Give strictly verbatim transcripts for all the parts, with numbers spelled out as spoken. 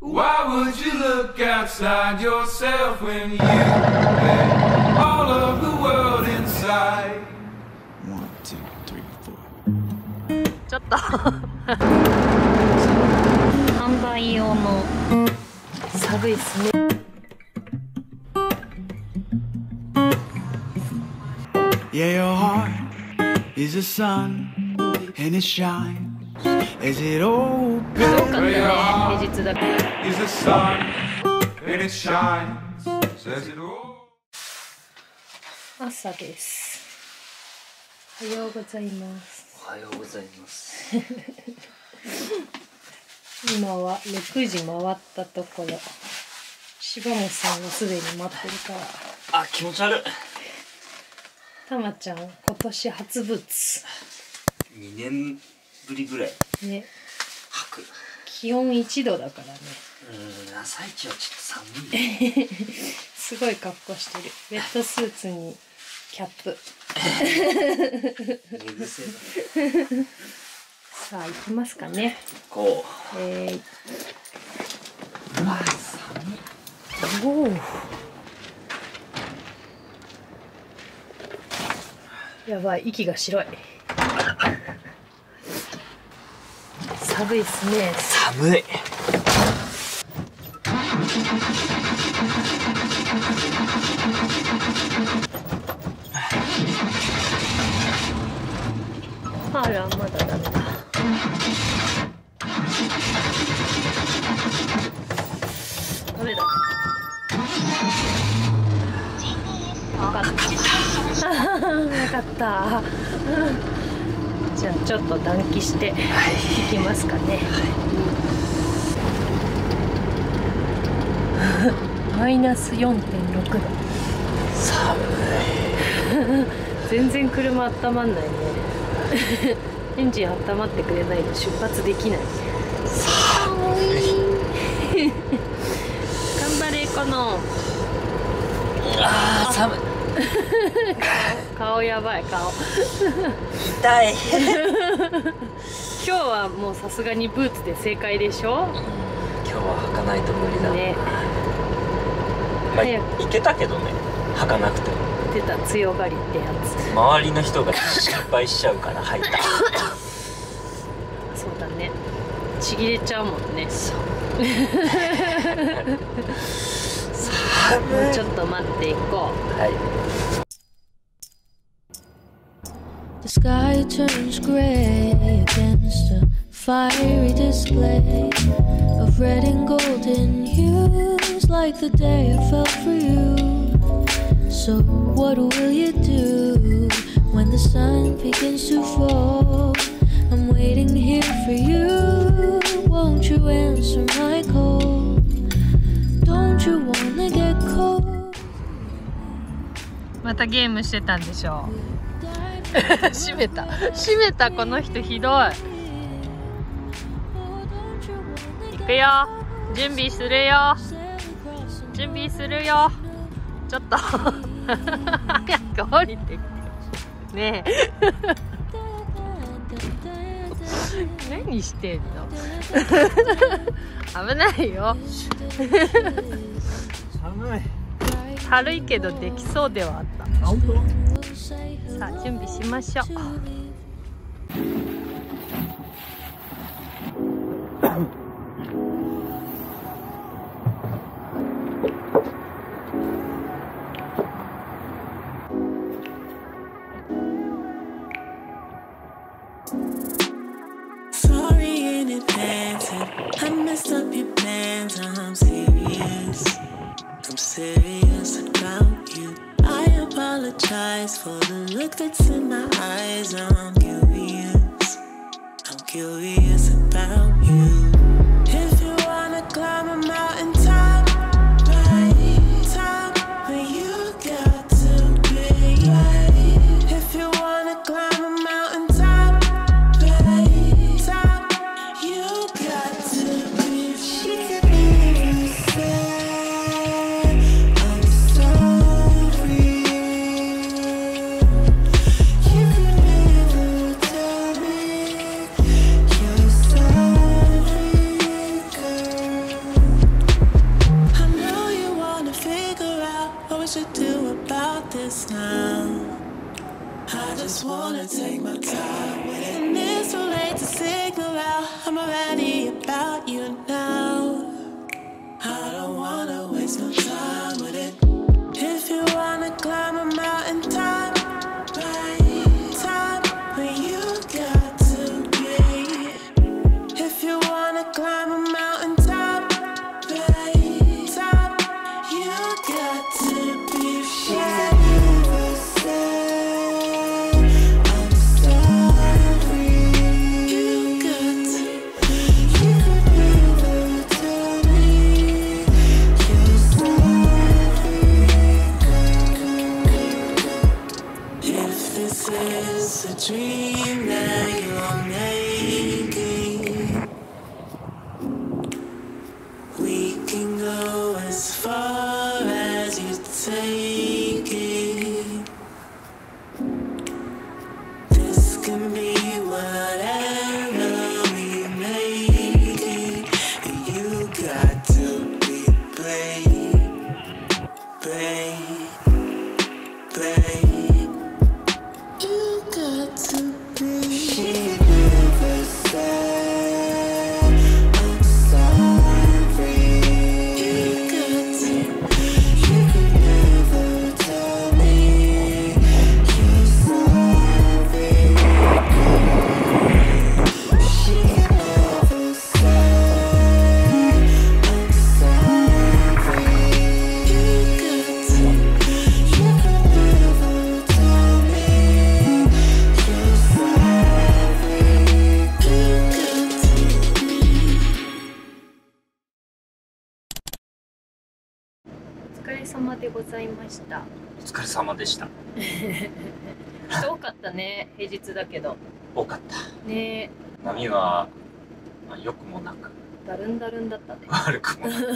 Why would you look outside yourself when you have all of the world inside? One, two, three, four. ちょっと販売用の寒いですね。Yeah, your heart is the sun and it shines.Is it open? Is the sun and it shines? Says it all. 朝です。おはようございます。おはようございます。今はろくじ回ったところ。柴本さんはすでに待ってるから。あ、気持ち悪い。たまちゃん、今年初物。にねん。ぶりぐらいね、吐く。気温いちどだからね。うん、朝一はちょっと寒い。すごい格好してる。ウェットスーツにキャップ。さあ行きますかね。こう。ええ。わあ寒い。おお。やばい、息が白い。寒いですね。寒い。あら、まだダメだ。ダメだ。わかった。わかった。じゃあちょっと暖気していきますかね。マイナス よんてんろく 度。寒い。全然車温まんないね。エンジン温まってくれないと出発できない。寒い。頑張れこの。ああ寒い。顔やばい顔痛い。今日はもうさすがにブーツで正解でしょ。今日は履かないと無理だね。まあ、いけたけどね、履かなくても。出た、強がりってやつ。周りの人が失敗しちゃうから履いた。そうだね、ちぎれちゃうもんね。そう。もうちょっと待っていこう。はい。The sky turns gray against a fiery display of red and golden hues, like the day I fell for you. So what will you do when the sun begins to fall? I'm waiting here for you. Won't you answer my call?またゲームしてたんでしょう。閉めた閉めた。この人ひどい。行くよ、準備するよ、準備するよ。ちょっと早く降りてねえ。何してんの。危ないよ。寒い。軽いけどできそうではあった。本当？さあ準備しましょう。Sorry in advance, I messed up your plans. I'm serious.I'm serious about you. I apologize for the look that's in my eyes. I'm curious. I'm curious about you. If you wanna climb a mountain top, right top, but you got to be right. If you wanna climb a mountain top, right top, you got to be. She could be yourself. wanna take my time with it. And it's too late to signal out. I'm already about you now. I don't wanna waste no time with it. If you wanna climb a mountain, time by time when you got to be. If you wanna climb a mountain, time by time you got to be. Yeah. It's a dream that you're making. We can go as far as you take it. This can be whatever we make it. You got to be brave, brave, brave.お疲れ様でした。人多かったね、平日だけど。多かった。ね。波は、まあ、良くもなく。だるんだるんだったね。悪くもなく。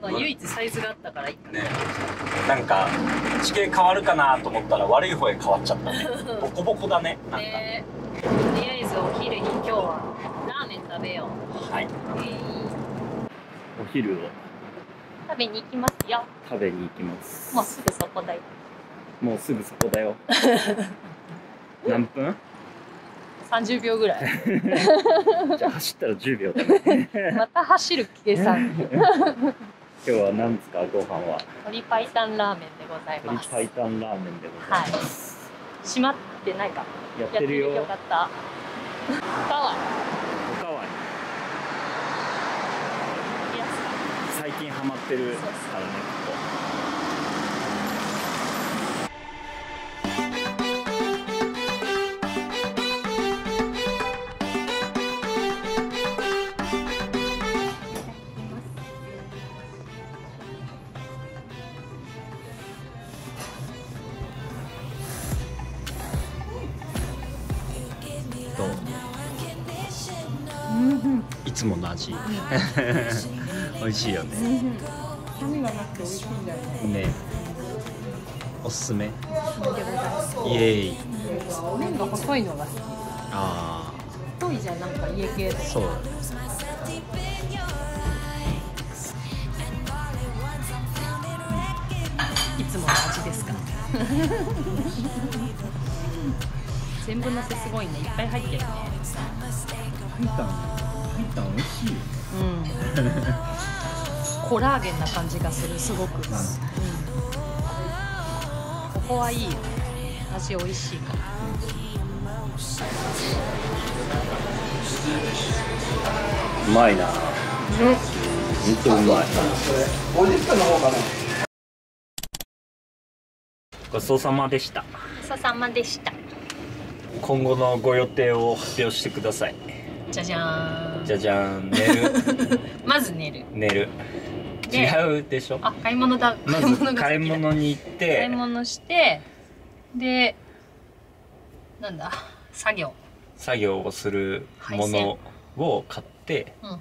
まあ、唯一サイズがあったからいいかね。なんか、地形変わるかなと思ったら、悪い方へ変わっちゃったね。ボコボコだね。なんかね。とりあえずお昼に今日はラーメン食べよう。はい。お昼を。食べに行きますよ。食べに行きます。もうすぐそこだよ。もうすぐそこだよ。何分？三十秒ぐらい。じゃあ走ったら十秒だね。また走る計算。今日は何ですか、ご飯は？鶏白湯ラーメンでございます。鶏白湯ラーメンでございます。はい、閉まってないか。やってるよ。やってるよかった。おかわい。おかわい。最近ハマってるからね、ここ。いつもの味。美味しいよね。臭みがなくて美味しいんだよね。ね。おすすめ。イエーイ。麺が細いのが好き。ああ。太いじゃん、なんか家系とか。そう。いつもの味ですか。全部のせすごいね。いっぱい入ってるね。入ったの。入ったの美味しいよ。うん、コラーゲンな感じがする、すごく、うん、ここはいいよ、味おいしいから、うん、うまいな、うん、本当うまい。ごちそうさまでした。ごちそうさまでした。今後のご予定を発表してください。じゃじゃーん。じゃじゃん、寝る。まず寝る。寝る。違うでしょ。あ、買い物だ。まず買い物に行って。買い物して。で。なんだ。作業。作業をするものを買って。うん、お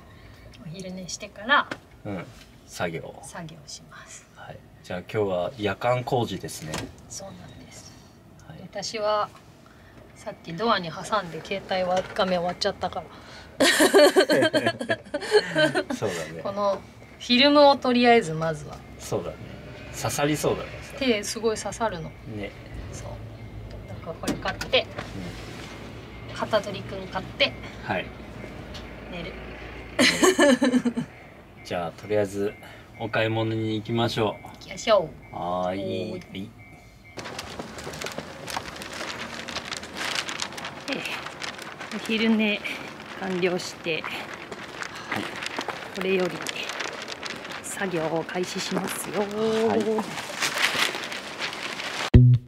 昼寝してから。うん。作業。作業します。はい。じゃあ、今日は夜間工事ですね。そうなんです。はい、私は。さっきドアに挟んで携帯は画面割っちゃったから。そうだね。このフィルムをとりあえずまずは。そうだね。刺さりそうだね。手すごい刺さるの。ね。そう。だか君これ買って、うん、片取君買って、はい、寝る。じゃあとりあえずお買い物に行きましょう。行きましょう。はーい。お昼寝完了して、はい、これより作業を開始しますよ。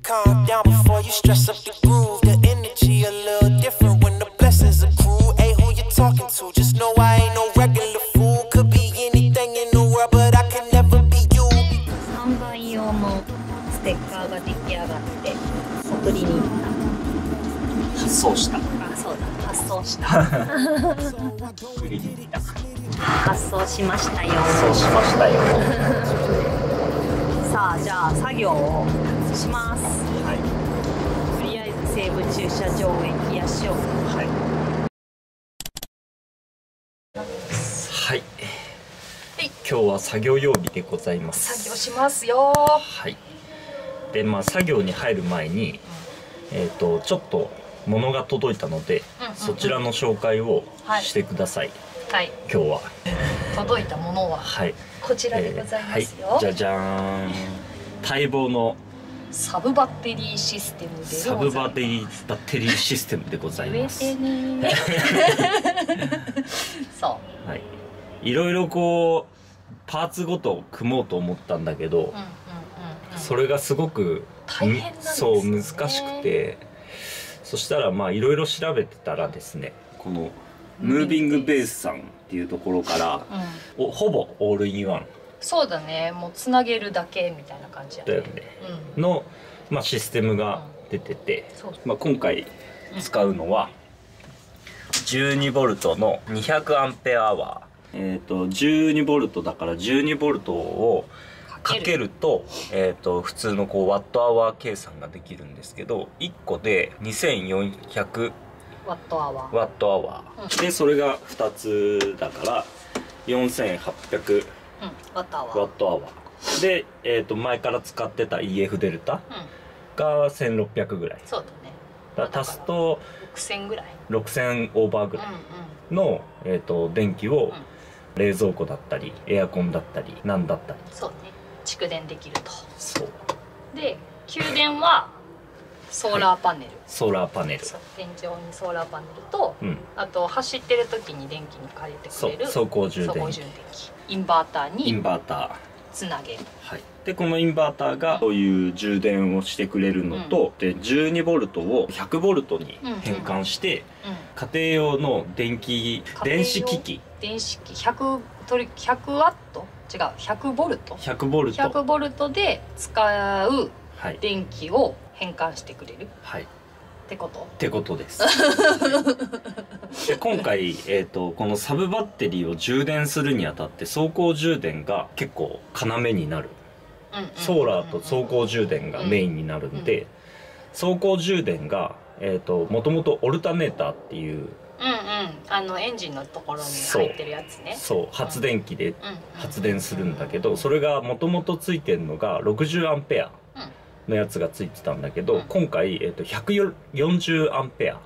販売用のステッカーが出来上がって送りに行った。発送した。あ、そうだ。発送した。発送しましたよ。発送しましたよ。さあ、じゃあ作業をします。はい。とりあえず西武駐車場へ行きましょう。はい。はい。今日は作業曜日でございます。作業しますよ。はい。で、まあ作業に入る前に、えっとちょっと物が届いたので、そちらの紹介をしてください。はい。今日は届いたものははいこちらでございますよ。じゃじゃーん。待望のサブバッテリーシステムでございます。サブバッテリーバッテリーシステムでございます。そう。はい。いろいろこう。パーツごと組もうと思ったんだけど、それがすごく大変なんですね。そう難しくて、そしたらまあいろいろ調べてたらですね、このムービングベースさんっていうところから、うん、おほぼオールインワン。そうだね、もうつなげるだけみたいな感じだね。だよね。うん、のまあシステムが出てて、うん、まあ今回使うのはじゅうにボルトのにひゃくアンペアアワー。えとじゅうにボルトだからじゅうにボルトをかけると、えっと普通のこうワットアワー計算ができるんですけど、いっこでにせんよんひゃくワットアワーワットアワーで、それがふたつだからよんせんはっぴゃくワットアワーで、えっと前から使ってた イーエフ デルタがせんろっぴゃくぐらい。そうだね。だ足すとろくせんぐらい、ろくせんオーバーぐらいのえっと電気を冷蔵庫だったりエアコンだったり何だったり、そうね、蓄電できると。そうで、給電はソーラーパネル、はい、ソーラーパネル、天井にソーラーパネルと、うん、あと走ってる時に電気に変えてくれる走行充電器、インバーターにインバーターつなげる、はい、でこのインバーターがそういう充電をしてくれるのと、うん、でじゅうにボルトをひゃくボルトに変換して、うんうん、家庭用の電気電子機器電子機ひゃくワット違うひゃくボルトひゃくボルトひゃくボルトで使う電気を変換してくれる、はい、ってことってことです。で今回、えーと、このサブバッテリーを充電するにあたって走行充電が結構要になる。ソーラーと走行充電がメインになるんで、走行充電がえーと、もともとオルタネーターっていう、うんうん、あのエンジンのところに入ってるやつね。そう、発電機で発電するんだけど、それがもともとついてるのがろくじゅうアンペアのやつがついてたんだけど、うん、今回、えーと、ひゃくよんじゅうアンペア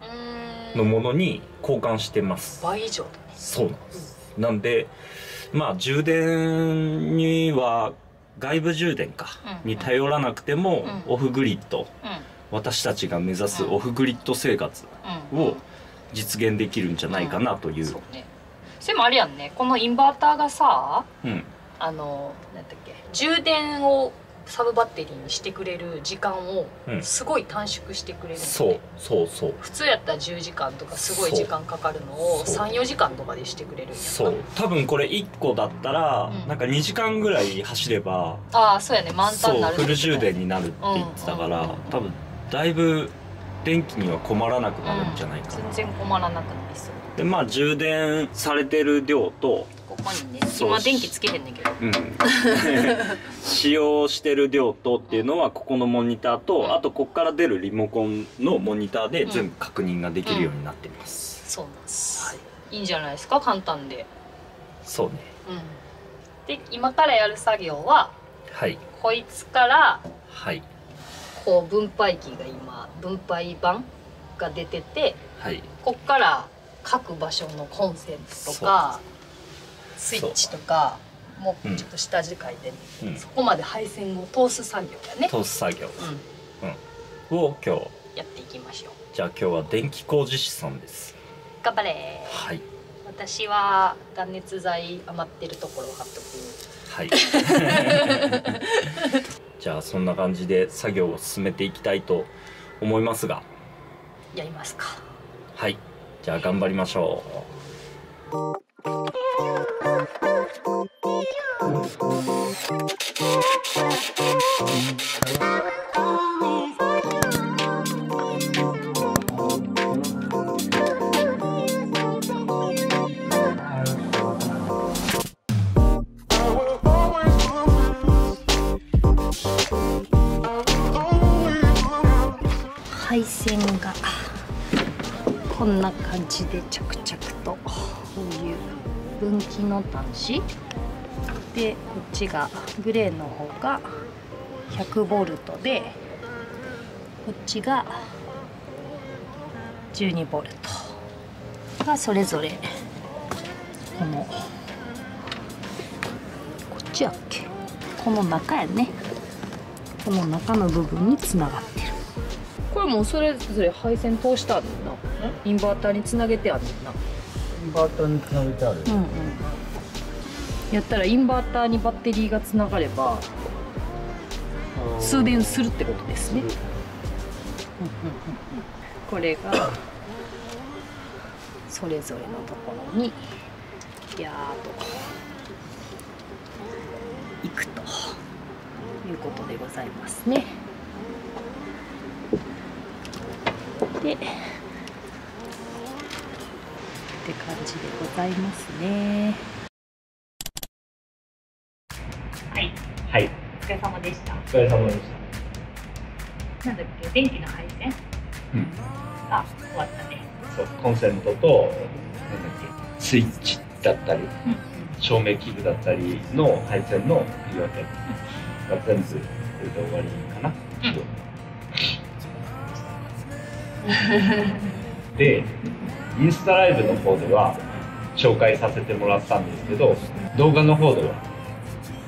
のものに交換してます。倍以上だね。そうなんです。うん、なんで、まあ充電には外部充電か、うん、に頼らなくても、うん、オフグリッド、うん、私たちが目指すオフグリッド生活を実現できるんじゃないかなという。それもあれやんね、このインバーターがさ、うん、あの何だっけ、充電をサブバッテリーにしてくれる時間をすごい短縮してくれるんで、そうそうそう、普通やったらじゅうじかんとかすごい時間かかるのをさんよじかんとかでしてくれるんや。そう、多分これいっこだったらなんかにじかんぐらい走れば、ああそうやね、満タンになる、フル充電になるって言ってたから、多分だいぶ電気には困らなくなるんじゃないかな、うん、全然困らなくなりそうで、まあ充電されてる量とここにね、今電気つけへんねんけど、うん、使用してる量とっていうのはここのモニターと、うん、あとここから出るリモコンのモニターで全部確認ができるようになってます。そうなんです、はい、いいんじゃないですか、簡単で。そうね、うん、で今からやる作業は、はい、こいつから、はい、こう分配器が今分配板が出てて、はい、こっから各場所のコンセントとかスイッチとかもうちょっと下地書いて、うん、そこまで配線を通す作業だね。通す作業、うんうん、を今日やっていきましょう。じゃあ今日は電気工事士さんです。頑張れ。はい。私は断熱材余ってるところを貼っとく。はい。じゃあそんな感じで作業を進めていきたいと思いますが。やりますか。はい。じゃあ頑張りましょう。配線がこんな感じで着々とこういう分岐の端子で、こっちがグレーの方がひゃくボルトで、こっちがじゅうにボルトがそれぞれこのこっちやっけこの中やね、この中の部分につながってる。これもそれぞれ配線通したんだな。インバーターにつなげてあるんだな。インバーターにつなげてある。うんうん。やったらインバーターにバッテリーがつながれば通電するってことですね。うんうんうん、これがそれぞれのところにビャーっといくということでございますね。でって感じでございますね。はいはい。お疲れ様でした。お疲れ様でした。なんだっけ、電気の配線？うん。あ、終わったね。そう、コンセントとなんだっけ、スイッチだったり、うん、照明器具だったりの配線の振り分けが全部これで終わりかな。うんで、インスタライブの方では紹介させてもらったんですけど、動画の方では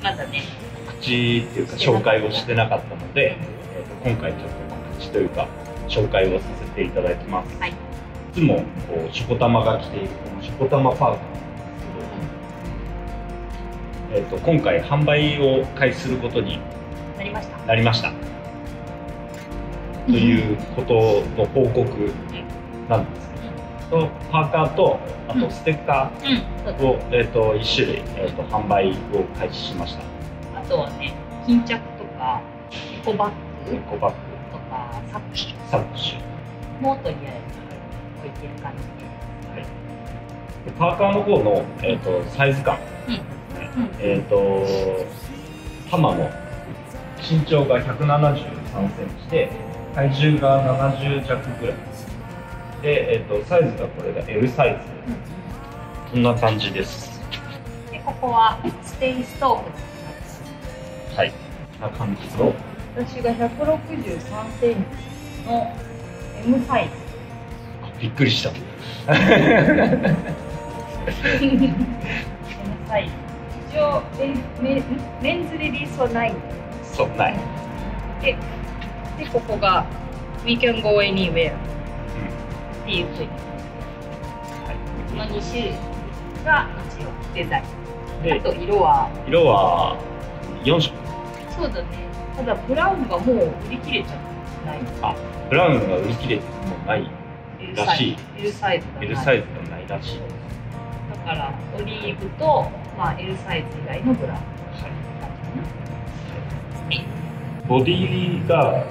まだね告知っていうか紹介をしてなかったので、えー、と今回ちょっと告知というか紹介をさせていただきます、はい、いつもこうしこたまが来ているこのしこたまパークなんですけど、えー、と今回販売を開始することになりました。なりましたということの報告なんですけど、パーカーとあとステッカーを、えー、といっしゅるい、えー、と販売を開始しました。あとはね、巾着とかエコバッグ、エコバッグとかサッシ、サッシもとりあえず置いてる感じで、はい、でパーカーの方の、えー、とサイズ感、えっと玉の身長がひゃくななじゅうさんセンチで。体重がななじゅうじゃくぐらいで、えっと、サイズがこれが エルサイズ、うん、そんな感じです。で、ここはステイストーブです。はい、な感じの。私がひゃくろくじゅうさんセンチの エムサイズ。びっくりした。エムサイズ。一応メ、メンズレディースはない。そう、ない。でで、ここが We can go anywhere っていうふうに、このにしゅるいが一応デザイン。あと色は色はよんしょく。そうだね。ただブラウンがもう売り切れちゃってない。あ、ブラウンが売り切れてもうないらしい。L サイズがない。L サイズがないらしい。だからオリーブと、まあ、L サイズ以外のブラウン。ボディが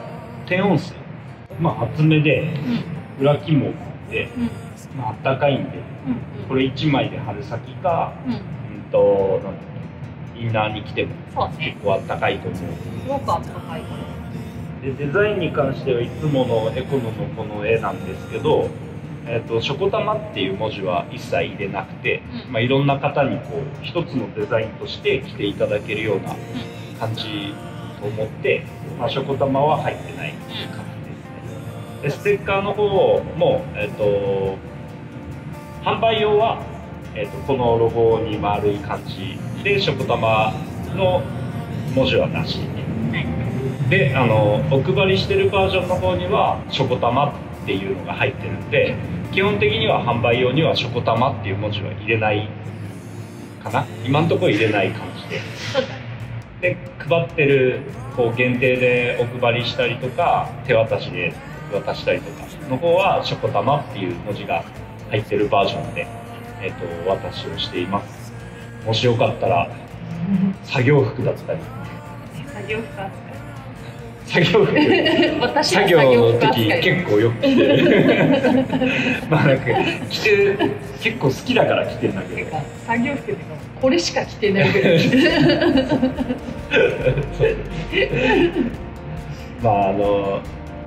低温水、まあ、厚めで、うん、裏起毛で、うん、まあ暖かいんで、うん、これいちまいで春先か、うん、うんとなんかインナーに着ても結構暖かいと思う。すごく暖かいで、デザインに関してはいつものエコノのこの絵なんですけど、えーと「しょこたま」っていう文字は一切入れなくて、うん、まあいろんな方にこう一つのデザインとして着ていただけるような感じとを持って、まあ、しょこたまは入ってないっていう感じですね。でステッカーの方も、えっと、販売用は、えっと、このロゴに丸い感じでしょこたまの文字はなしで、あのお配りしてるバージョンの方にはしょこたまっていうのが入ってるんで、基本的には販売用にはしょこたまっていう文字は入れないかな、今のところ入れない感じで。で配ってるこう限定でお配りしたりとか手渡しで渡したりとかの方はしょこたまっていう文字が入ってるバージョンで、えー、とお渡しをしています。もしよかったら作業服だったり作業服だったり作業服作業の時結構よく着てるまあなんか着て結構好きだから着てんだけど、作業服っていうかこれしか着てないぐらいまああの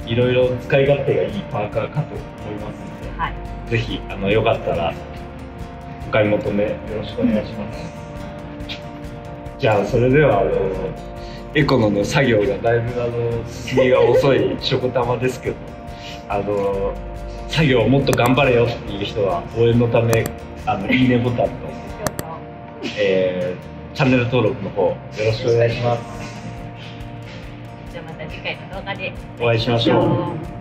いろいろ使い勝手がいいパーカーかと思いますので、はい、ぜひあのよかったらお買い求めよろしくお願いします、うん、じゃあそれではあのエコノの作業がだいぶあの進みが遅いしょこたまですけど、あの作業をもっと頑張れよっていう人は応援のためあのいいねボタンとえー、チャンネル登録の方よろしくお願いします。じゃあまた次回の動画でお会いしましょう。